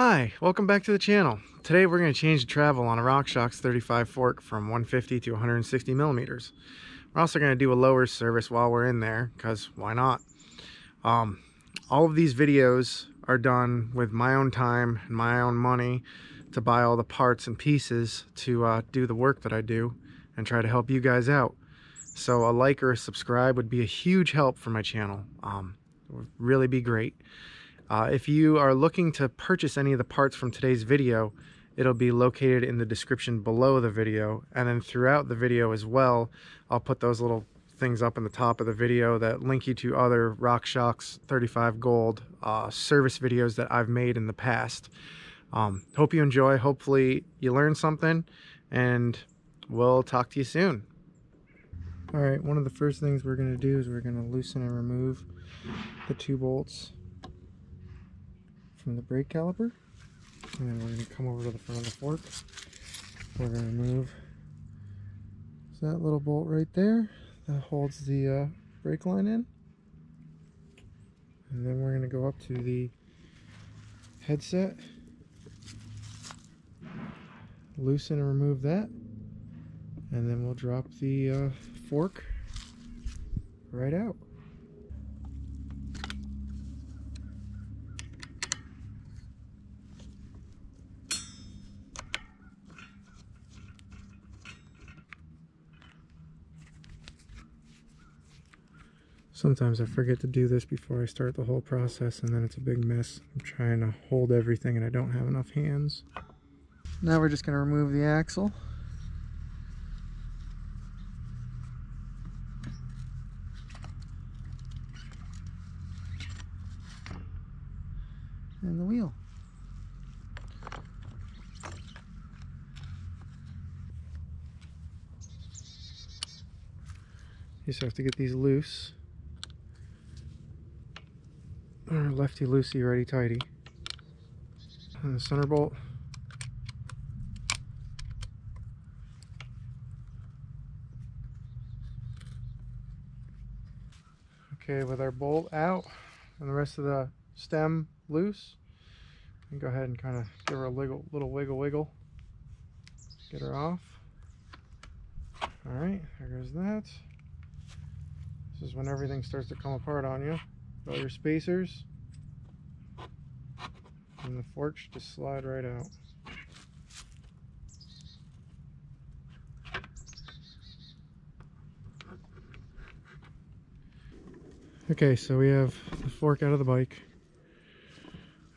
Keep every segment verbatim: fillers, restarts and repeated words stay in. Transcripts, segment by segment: Hi, welcome back to the channel. Today we're going to change the travel on a RockShox thirty-five fork from one fifty to one sixty millimeters. We're also going to do a lower service while we're in there, because why not? Um, all of these videos are done with my own time and my own money to buy all the parts and pieces to uh, do the work that I do and try to help you guys out. So a like or a subscribe would be a huge help for my channel. Um, it would really be great. Uh, if you are looking to purchase any of the parts from today's video, it'll be located in the description below the video, and then throughout the video as well, I'll put those little things up in the top of the video that link you to other RockShox thirty-five Gold uh, service videos that I've made in the past. Um, hope you enjoy, hopefully you learned something, and we'll talk to you soon. Alright, one of the first things we're going to do is we're going to loosen and remove the two bolts from the brake caliper, and then we're going to come over to the front of the fork. We're going to remove that little bolt right there that holds the uh, brake line in, and then we're going to go up to the headset, loosen and remove that, and then we'll drop the uh, fork right out. Sometimes I forget to do this before I start the whole process, and then it's a big mess. I'm trying to hold everything and I don't have enough hands. Now we're just going to remove the axle. And the wheel. You just have to get these loose. Or lefty loosey, righty tighty. And the center bolt. Okay, with our bolt out and the rest of the stem loose, we can go ahead and kind of give her a little, little wiggle wiggle. Get her off. Alright, there goes that. This is when everything starts to come apart on you. All your spacers, and the fork should just slide right out. Okay, so we have the fork out of the bike,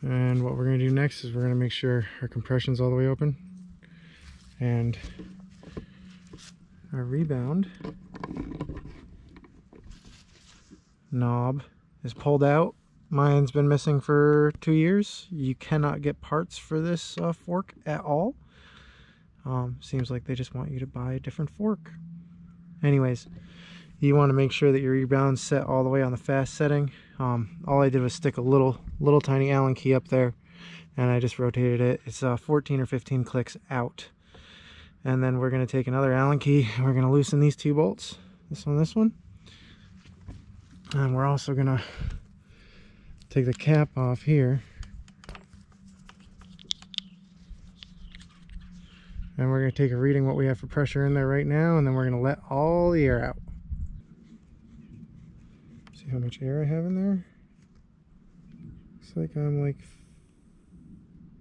and what we're going to do next is we're going to make sure our compression's all the way open and our rebound knob is pulled out. Mine's been missing for two years. You cannot get parts for this uh, fork at all. Um, seems like they just want you to buy a different fork. Anyways, you want to make sure that your rebound's set all the way on the fast setting. Um, all I did was stick a little, little tiny Allen key up there, and I just rotated it. It's uh, fourteen or fifteen clicks out. And then we're going to take another Allen key, and we're going to loosen these two bolts. This one, this one. And we're also going to take the cap off here. And we're going to take a reading what we have for pressure in there right now. And then we're going to let all the air out. See how much air I have in there? Looks like I'm like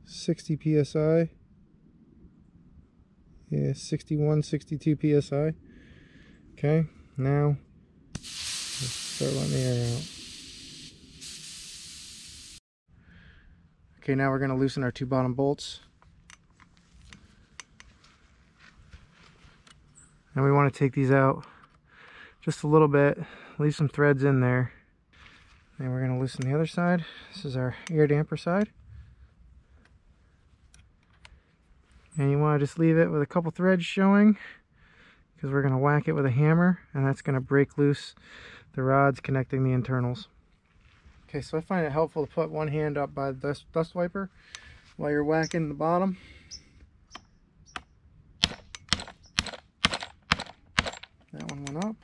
sixty P S I. Yeah, sixty-one, sixty-two P S I. Okay, now start letting the air out. Okay, now we're going to loosen our two bottom bolts. And we want to take these out just a little bit, leave some threads in there. And we're going to loosen the other side. This is our air damper side. And you want to just leave it with a couple threads showing, because we're going to whack it with a hammer, and that's going to break loose the rods connecting the internals. Okay, so I find it helpful to put one hand up by the dust, dust wiper while you're whacking the bottom. That one went up.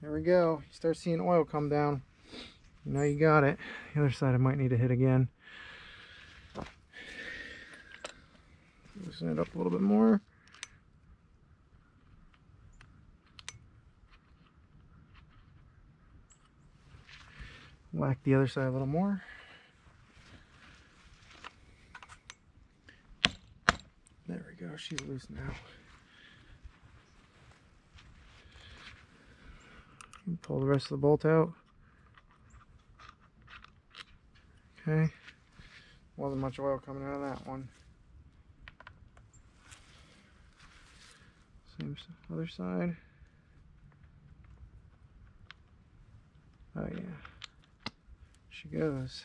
There we go. You start seeing oil come down. Now you got it. The other side I might need to hit again. Loosen it up a little bit more. Whack the other side a little more. There we go, she's loose now. And pull the rest of the bolt out. Okay, wasn't much oil coming out of that one. Same other side. Oh yeah, she goes.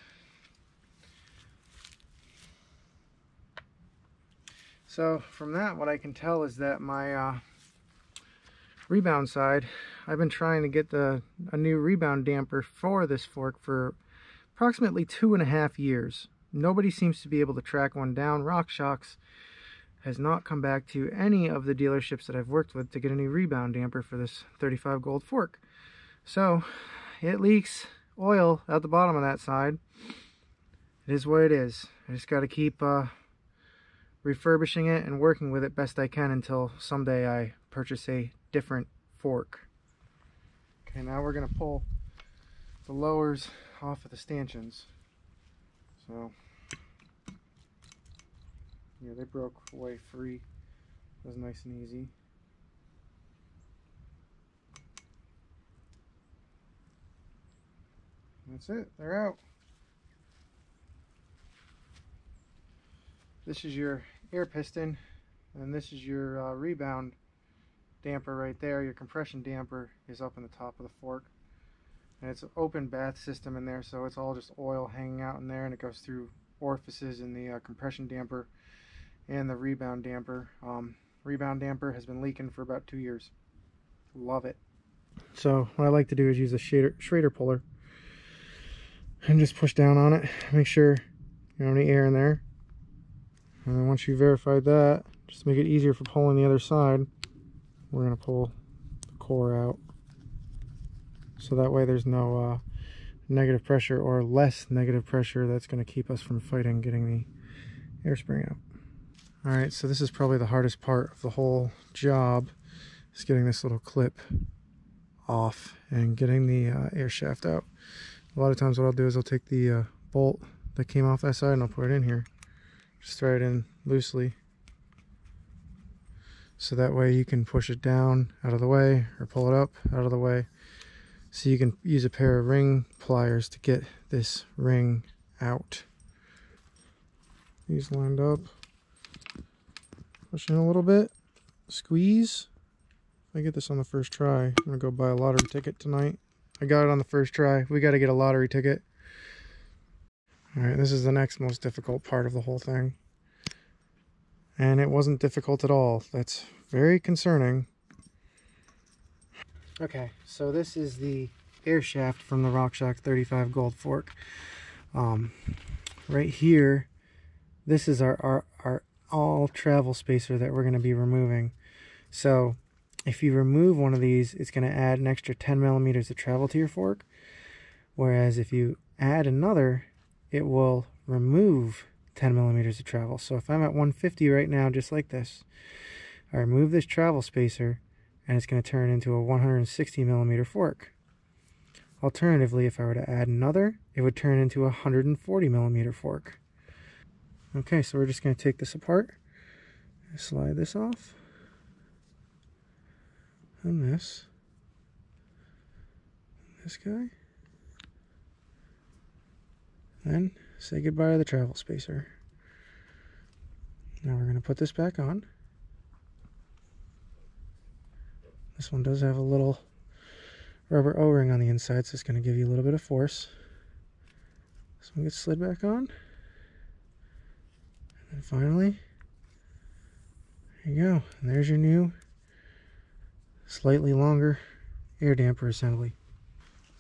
So from that, what I can tell is that my uh, rebound side, I've been trying to get the a new rebound damper for this fork for approximately two and a half years. Nobody seems to be able to track one down. RockShox has not come back to any of the dealerships that I've worked with to get a new rebound damper for this thirty-five gold fork. So it leaks oil out the bottom of that side. It is what it is. I just got to keep uh, refurbishing it and working with it best I can until someday I purchase a different fork. Okay, now we're going to pull the lowers off of the stanchions. So, yeah, they broke away free. It was nice and easy. That's it, they're out. This is your air piston, and this is your uh, rebound damper right there. Your compression damper is up in the top of the fork, and it's an open bath system in there, so it's all just oil hanging out in there, and it goes through orifices in the uh, compression damper and the rebound damper. Um, rebound damper has been leaking for about two years. Love it. So what I like to do is use a Schrader puller and just push down on it, make sure you don't have any air in there, and then once you verify that, just to make it easier for pulling the other side, we're going to pull the core out, so that way there's no uh, negative pressure or less negative pressure that's going to keep us from fighting getting the air spring out. Alright, so this is probably the hardest part of the whole job, is getting this little clip off and getting the uh, air shaft out. A lot of times what I'll do is I'll take the uh, bolt that came off that side and I'll put it in here. Just throw it in loosely. So that way you can push it down out of the way, or pull it up out of the way. So you can use a pair of ring pliers to get this ring out. These lined up. Push in a little bit. Squeeze. I get this on the first try. I'm going to go buy a lottery ticket tonight. I got it on the first try. We got to get a lottery ticket. Alright, this is the next most difficult part of the whole thing. And it wasn't difficult at all. That's very concerning. Okay, so this is the air shaft from the RockShox thirty-five gold fork. Um, right here, this is our, our, our all travel spacer that we're going to be removing. So if you remove one of these, it's going to add an extra ten millimeters of travel to your fork. Whereas if you add another, it will remove ten millimeters of travel. So if I'm at one fifty right now, just like this, I remove this travel spacer and it's going to turn into a one hundred sixty millimeter fork. Alternatively, if I were to add another, it would turn into a one hundred forty millimeter fork. Okay, so we're just going to take this apart, slide this off, and this, and this guy, then say goodbye to the travel spacer. Now we're going to put this back on. This one does have a little rubber O-ring on the inside, so it's going to give you a little bit of force. This one gets slid back on. And then finally, there you go. And there's your new, slightly longer air damper assembly.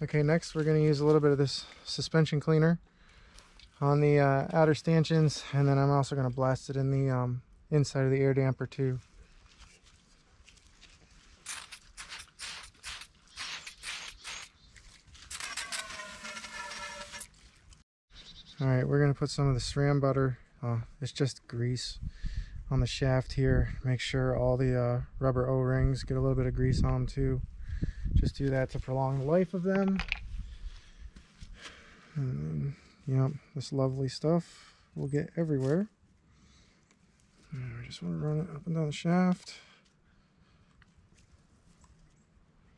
Okay, next we're going to use a little bit of this suspension cleaner on the uh, outer stanchions, and then I'm also going to blast it in the um, inside of the air damper too. Alright, we're going to put some of the SRAM butter, uh, it's just grease, on the shaft here. Make sure all the uh, rubber O-rings get a little bit of grease on them too. Just do that to prolong the life of them. And, yep, this lovely stuff will get everywhere. And we just want to run it up and down the shaft.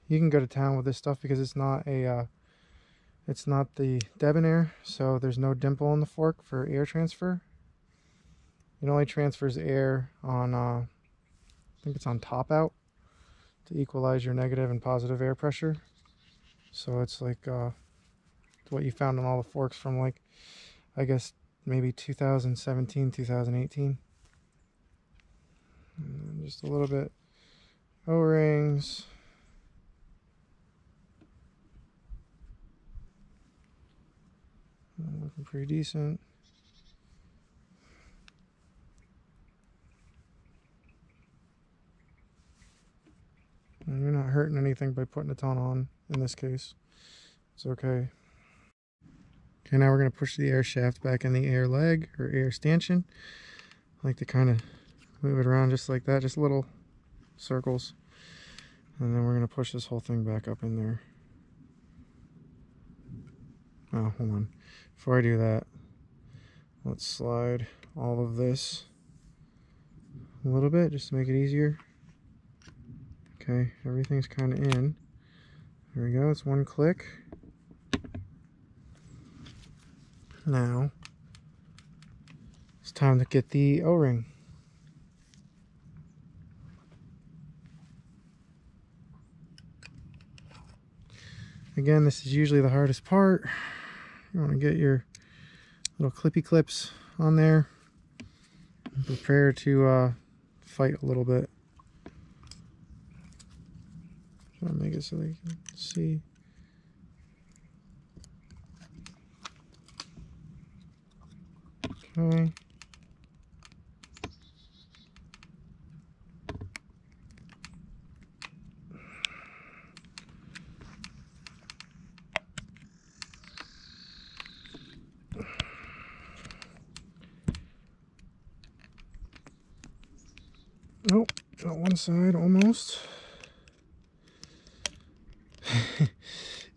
You can go to town with this stuff because it's not a... Uh, It's not the debonair, so there's no dimple in the fork for air transfer. It only transfers air on, uh, I think it's on top out, to equalize your negative and positive air pressure. So it's like uh, it's what you found on all the forks from, like, I guess maybe two thousand seventeen, two thousand eighteen. And then just a little bit O-rings. Looking pretty decent. And you're not hurting anything by putting a ton on in this case. It's okay. Okay, now we're going to push the air shaft back in the air leg or air stanchion. I like to kind of move it around just like that, just little circles. And then we're going to push this whole thing back up in there. Oh, hold on. Before I do that, let's slide all of this a little bit just to make it easier. Okay, everything's kind of in. There we go, it's one click. Now, it's time to get the O-ring. Again, this is usually the hardest part. You want to get your little clippy clips on there. Prepare to uh, fight a little bit. Try to make it so they can see. Okay. Nope, got one side almost.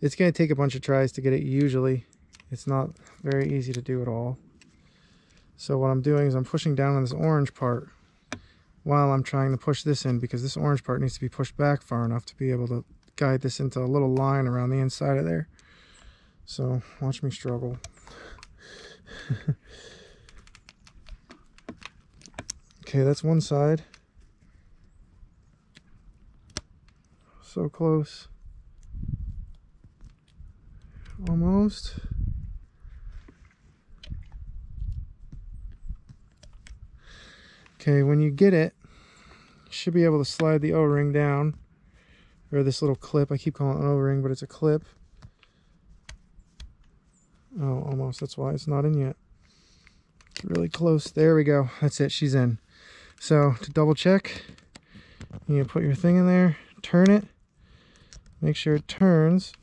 It's going to take a bunch of tries to get it usually. It's not very easy to do at all. So what I'm doing is I'm pushing down on this orange part while I'm trying to push this in, because this orange part needs to be pushed back far enough to be able to guide this into a little line around the inside of there. So watch me struggle. Okay, that's one side. So close. Almost. Okay, when you get it, you should be able to slide the O-ring down, or this little clip. I keep calling it an O-ring, but it's a clip. Oh, almost. That's why it's not in yet. It's really close. There we go. That's it. She's in. So to double check, you put your thing in there, turn it. Make sure it turns,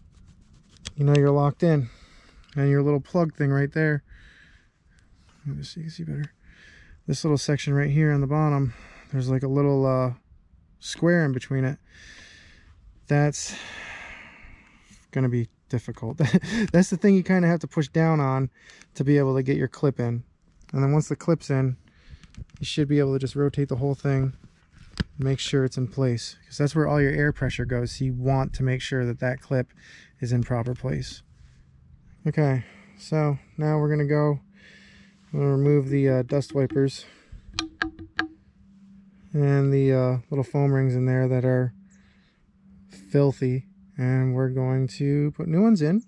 you know you're locked in. And your little plug thing right there, let me see, you can see better. This little section right here on the bottom, there's like a little uh, square in between it. That's gonna be difficult. That's the thing you kind of have to push down on to be able to get your clip in. And then once the clip's in, you should be able to just rotate the whole thing. Make sure it's in place, because that's where all your air pressure goes, so you want to make sure that that clip is in proper place. Okay, so now we're going to go, I'm going to remove the uh, dust wipers and the uh, little foam rings in there that are filthy, and we're going to put new ones in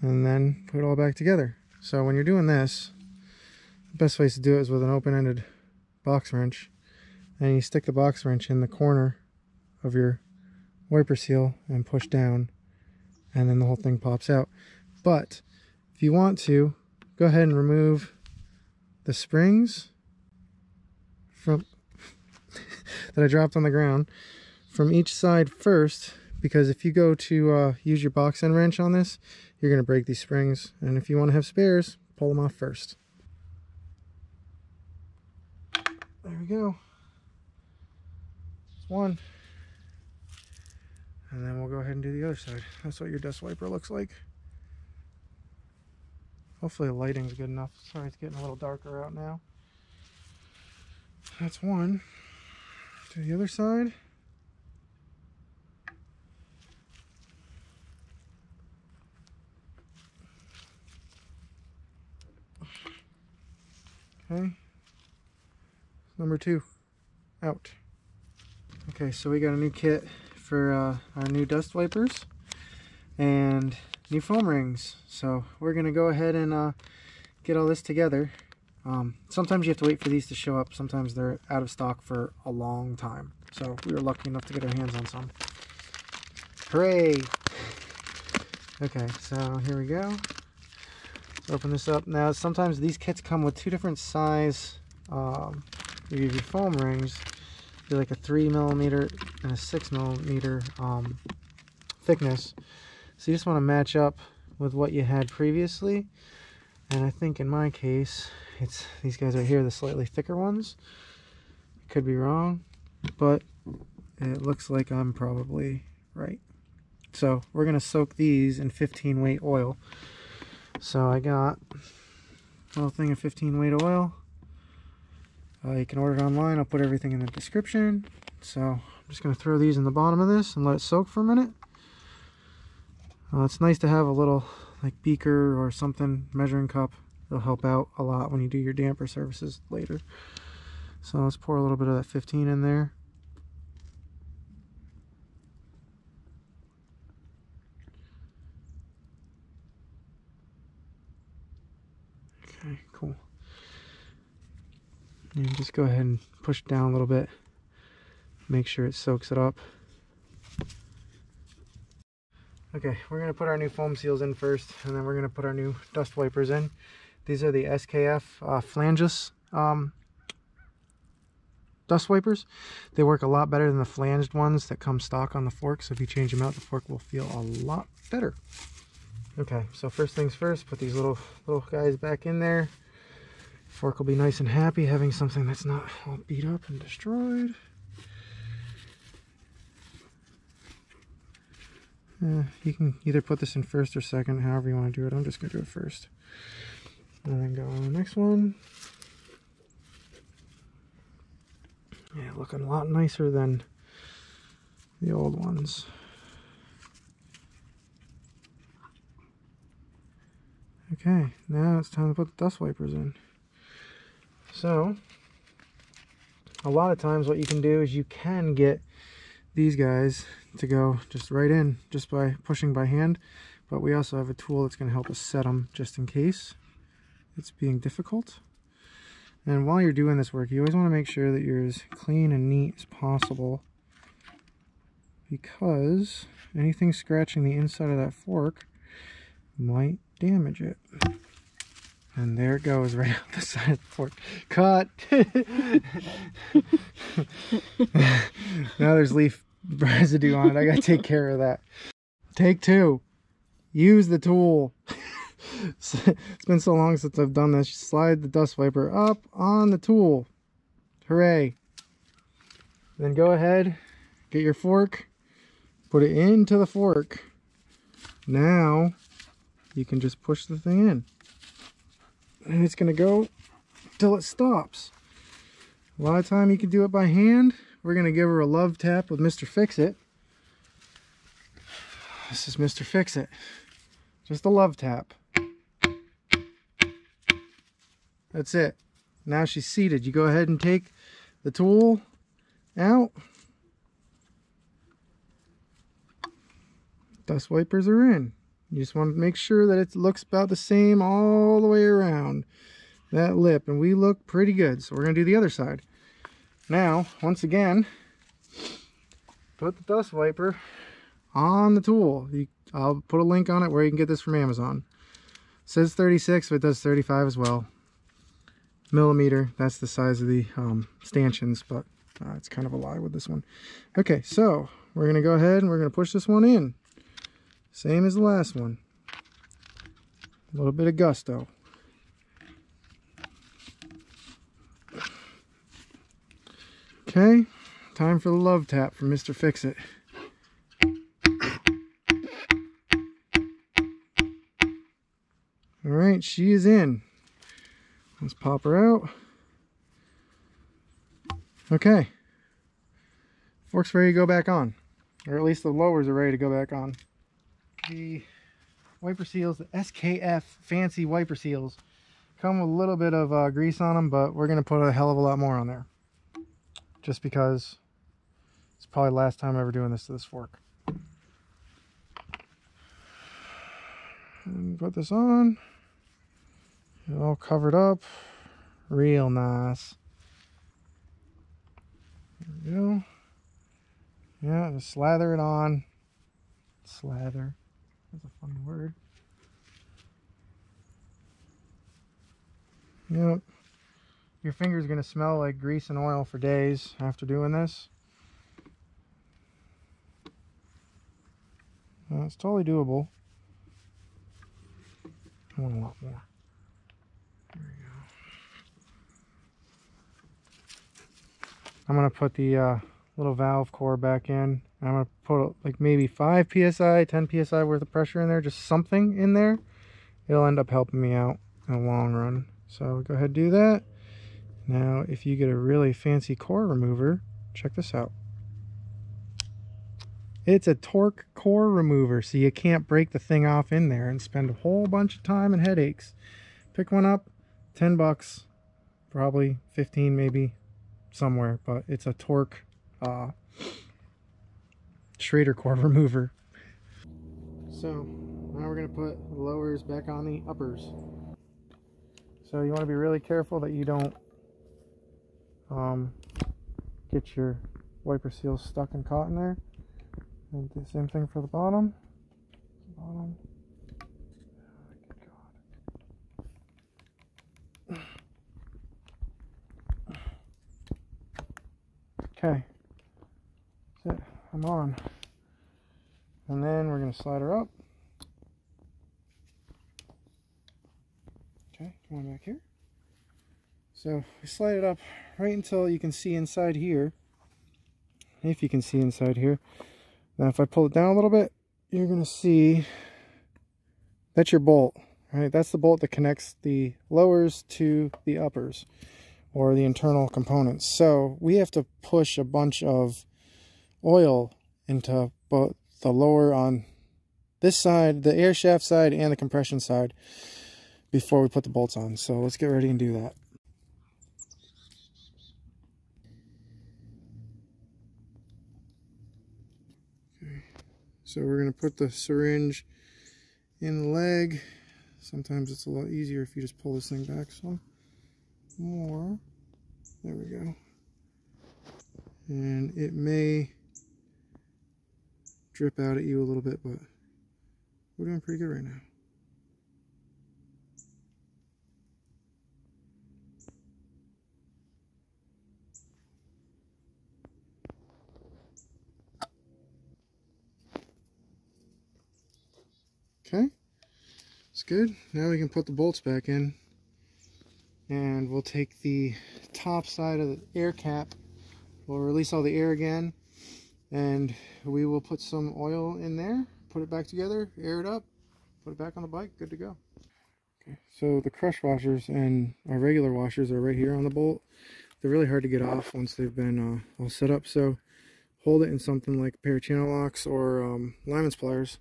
and then put it all back together. So when you're doing this, the best place to do it is with an open-ended box wrench. And you stick the box wrench in the corner of your wiper seal and push down, and then the whole thing pops out. But if you want to, go ahead and remove the springs from that I dropped on the ground from each side first, because if you go to uh, use your box end wrench on this, you're going to break these springs. And if you want to have spares, pull them off first. There we go. There's one. And then we'll go ahead and do the other side. That's what your dust wiper looks like. Hopefully the lighting's good enough. Sorry, it's getting a little darker out now. That's one. To the other side. Okay. Number two. Out. Okay, so we got a new kit for uh, our new dust wipers and new foam rings. So we're gonna go ahead and uh, get all this together. Um, sometimes you have to wait for these to show up. Sometimes they're out of stock for a long time. So we were lucky enough to get our hands on some. Hooray! Okay, so here we go. Let's open this up. Now sometimes these kits come with two different size um, your foam rings. Be like a three millimeter and a six millimeter um, thickness. So you just want to match up with what you had previously. And I think in my case, it's these guys right here, the slightly thicker ones. Could be wrong, but it looks like I'm probably right. So we're gonna soak these in fifteen weight oil. So I got a little thing of fifteen weight oil. Uh, you can order it online. I'll put everything in the description. So I'm just going to throw these in the bottom of this and let it soak for a minute. Uh, it's nice to have a little like beaker or something, measuring cup. It'll help out a lot when you do your damper services later. So let's pour a little bit of that fifteen in there. Okay, cool. And just go ahead and push it down a little bit. Make sure it soaks it up. Okay, we're gonna put our new foam seals in first, and then we're gonna put our new dust wipers in. These are the S K F uh, flangeless um, dust wipers. They work a lot better than the flanged ones that come stock on the fork. So if you change them out, the fork will feel a lot better. Okay, so first things first, put these little little guys back in there. Fork will be nice and happy having something that's not all beat up and destroyed. Uh, you can either put this in first or second, however you want to do it. I'm just going to do it first. And then go on to the next one. Yeah, looking a lot nicer than the old ones. Okay, now it's time to put the dust wipers in. So, a lot of times what you can do is you can get these guys to go just right in just by pushing by hand, but we also have a tool that's going to help us set them just in case it's being difficult. And while you're doing this work, you always want to make sure that you're as clean and neat as possible, because anything scratching the inside of that fork might damage it. And there it goes, right out the side of the fork. Cut! Now there's leaf residue on it. I gotta take care of that. Take two. Use the tool. It's been so long since I've done this. Slide the dust wiper up on the tool. Hooray. Then go ahead, get your fork, put it into the fork. Now, you can just push the thing in. And it's going to go till it stops. A lot of time you can do it by hand. We're going to give her a love tap with Mister Fix-It. This is Mister Fix-It. Just a love tap. That's it. Now she's seated. You go ahead and take the tool out. Dust wipers are in. You just want to make sure that it looks about the same all the way around that lip, and we look pretty good. So we're going to do the other side. Now, once again, put the dust wiper on the tool. You, I'll put a link on it where you can get this from Amazon. It says thirty-six, but it does thirty-five as well. Millimeter, that's the size of the um, stanchions, but uh, it's kind of a lie with this one. Okay, so we're going to go ahead and we're going to push this one in. Same as the last one. A little bit of gusto. Okay, time for the love tap from Mister Fix-It. All right, she is in. Let's pop her out. Okay. Fork's ready to go back on. Or at least the lowers are ready to go back on. The wiper seals, the S K F fancy wiper seals, come with a little bit of uh, grease on them, but we're going to put a hell of a lot more on there. Just because it's probably the last time ever doing this to this fork. And put this on. It all covered up. Real nice. There we go. Yeah, just slather it on. Slather. That's a funny word. Yep. Your finger's going to smell like grease and oil for days after doing this. Well, it's totally doable. I want a lot more. There we go. I'm going to put the... Uh, little valve core back in. I'm gonna put like maybe five P S I, ten P S I worth of pressure in there, just something in there. It'll end up helping me out in the long run. So go ahead and do that. Now, if you get a really fancy core remover, check this out. It's a torque core remover, so you can't break the thing off in there and spend a whole bunch of time and headaches. Pick one up, ten bucks, probably fifteen maybe, somewhere, but it's a torque Uh, Schrader core remover. So now we're going to put the lowers back on the uppers. So you want to be really careful that you don't um, get your wiper seals stuck and caught in there. And the same thing for the bottom. Bottom. Oh, good God. Okay. I'm on, and then we're going to slide her up. Okay, come on back here. So we slide it up right until you can see inside here, if you can see inside here. Now if I pull it down a little bit, you're going to see that's your bolt, right? That's the bolt that connects the lowers to the uppers, or the internal components. So we have to push a bunch of oil into both the lower on this side, the air shaft side, and the compression side before we put the bolts on. So let's get ready and do that. Okay. So we're going to put the syringe in the leg. Sometimes it's a lot easier if you just pull this thing back some more. There we go. And it may drip out at you a little bit, but we're doing pretty good right now. Okay, it's good. Now we can put the bolts back in, and we'll take the top side of the air cap. We'll release all the air again, and we will put some oil in there, put it back together, air it up, put it back on the bike, good to go. Okay, so the crush washers and our regular washers are right here on the bolt. They're really hard to get off once they've been uh, all set up, so hold it in something like a pair of channel locks or um, lineman's pliers,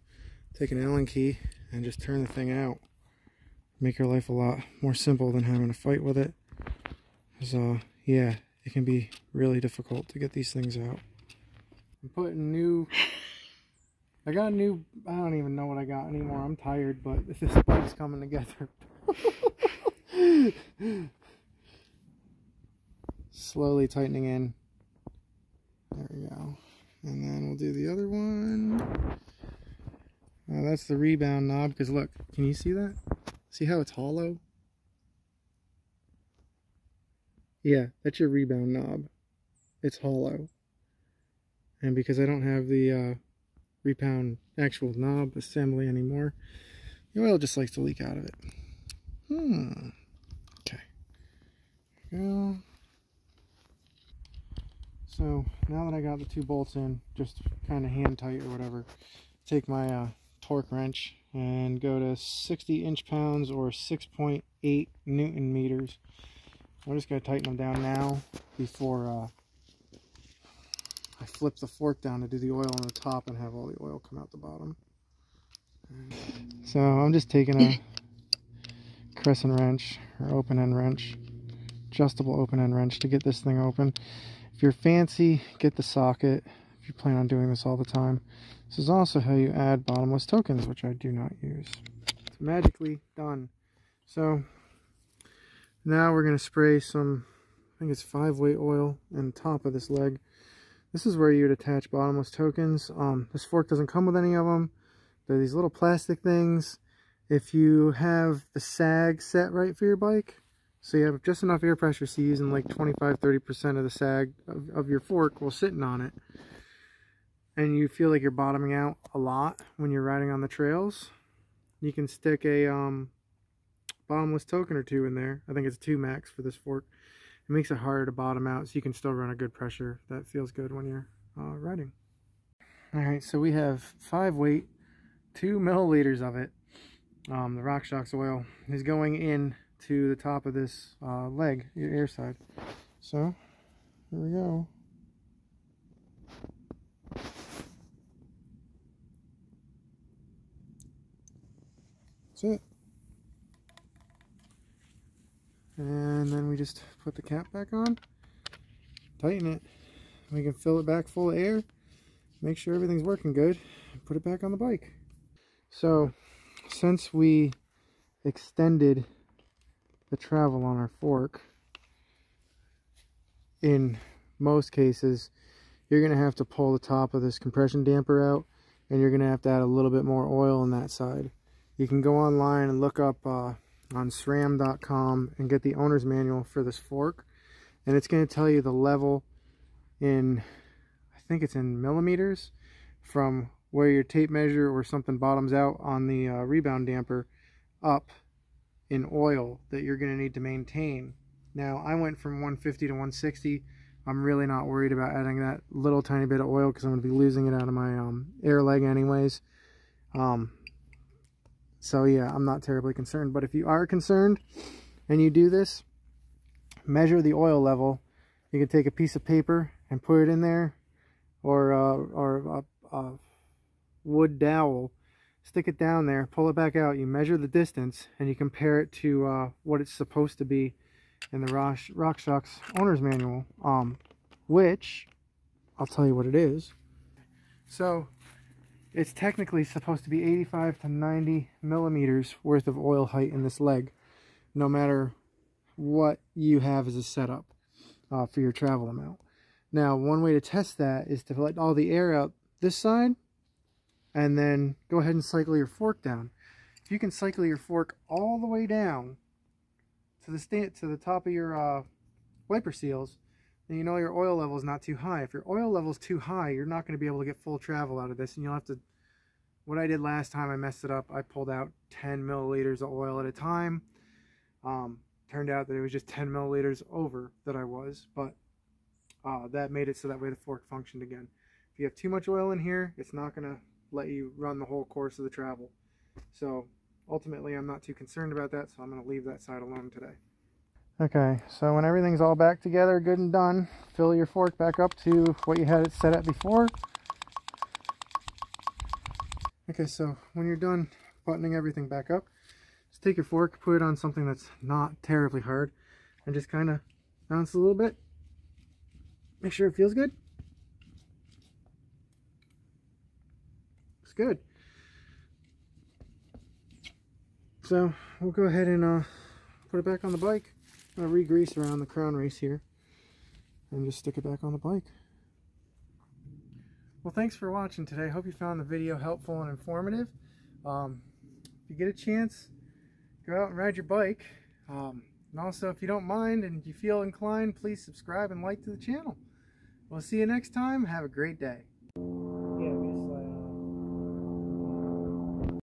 take an Allen key, and just turn the thing out. Make your life a lot more simple than having to fight with it. So, yeah, it can be really difficult to get these things out. I'm putting new, I got a new, I don't even know what I got anymore. I'm tired, but this bike's coming together. Slowly tightening in. There we go. And then we'll do the other one. Oh, that's the rebound knob, because look, can you see that? See how it's hollow? Yeah, that's your rebound knob. It's hollow. And because I don't have the uh, rebound actual knob assembly anymore, the oil just likes to leak out of it. Hmm. Okay. There we go. So now that I got the two bolts in, just kind of hand tight or whatever, take my uh, torque wrench and go to sixty inch pounds or six point eight newton meters. I'm just going to tighten them down now before uh, I flip the fork down to do the oil on the top and have all the oil come out the bottom. So I'm just taking a crescent wrench or open end wrench, adjustable open end wrench, to get this thing open. If you're fancy, get the socket if you plan on doing this all the time. This is also how you add bottomless tokens, which I do not use. It's magically done. So now we're going to spray some, I think it's five weight oil on top of this leg. This is where you would attach bottomless tokens. Um, this fork doesn't come with any of them. They're these little plastic things. If you have the sag set right for your bike, so you have just enough air pressure so you're using like twenty-five to thirty percent of the sag of, of your fork while sitting on it, and you feel like you're bottoming out a lot when you're riding on the trails, you can stick a um, bottomless token or two in there. I think it's two max for this fork. It makes it harder to bottom out so you can still run a good pressure that feels good when you're uh, riding. Alright, so we have five weight, two milliliters of it. Um, the RockShox oil is going in to the top of this uh, leg, your air side. So here we go. That's it. And then we just put the cap back on, tighten it. We can fill it back full of air, make sure everything's working good, and put it back on the bike. So since we extended the travel on our fork, in most cases you're going to have to pull the top of this compression damper out, and you're going to have to add a little bit more oil on that side. You can go online and look up uh, on S RAM dot com and get the owner's manual for this fork, and it's going to tell you the level in, I think it's in millimeters, from where your tape measure or something bottoms out on the uh, rebound damper up in oil that you're going to need to maintain. Now I went from one fifty to one sixty. I'm really not worried about adding that little tiny bit of oil because I'm going to be losing it out of my um, air leg anyways. Um, so yeah, I'm not terribly concerned, but if you are concerned and you do this, measure the oil level. You can take a piece of paper and put it in there, or uh, or a, a wood dowel, stick it down there, pull it back out, you measure the distance, and you compare it to uh, what it's supposed to be in the RockShox owner's manual, um, which I'll tell you what it is. So it's technically supposed to be eighty-five to ninety millimeters worth of oil height in this leg, no matter what you have as a setup uh, for your travel amount. Now one way to test that is to let all the air out this side, and then go ahead and cycle your fork down. If you can cycle your fork all the way down to the stand, to the top of your uh, wiper seals, then you know your oil level is not too high. If your oil level is too high, you're not going to be able to get full travel out of this, and you'll have to, what I did last time, I messed it up. I pulled out ten milliliters of oil at a time. Um, turned out that it was just ten milliliters over that I was, but uh, that made it so that way the fork functioned again. If you have too much oil in here, it's not going to let you run the whole course of the travel. So ultimately I'm not too concerned about that, so I'm going to leave that side alone today. Okay, so when everything's all back together, good and done, fill your fork back up to what you had it set at before. Okay, so when you're done buttoning everything back up, just take your fork, put it on something that's not terribly hard, and just kind of bounce a little bit, make sure it feels good. Good. So we'll go ahead and uh, put it back on the bike. I'm gonna re-grease around the crown race here and just stick it back on the bike. Well, thanks for watching today. Hope you found the video helpful and informative. Um, if you get a chance, go out and ride your bike. Um, and also, if you don't mind and you feel inclined, please subscribe and like to the channel. We'll see you next time. Have a great day.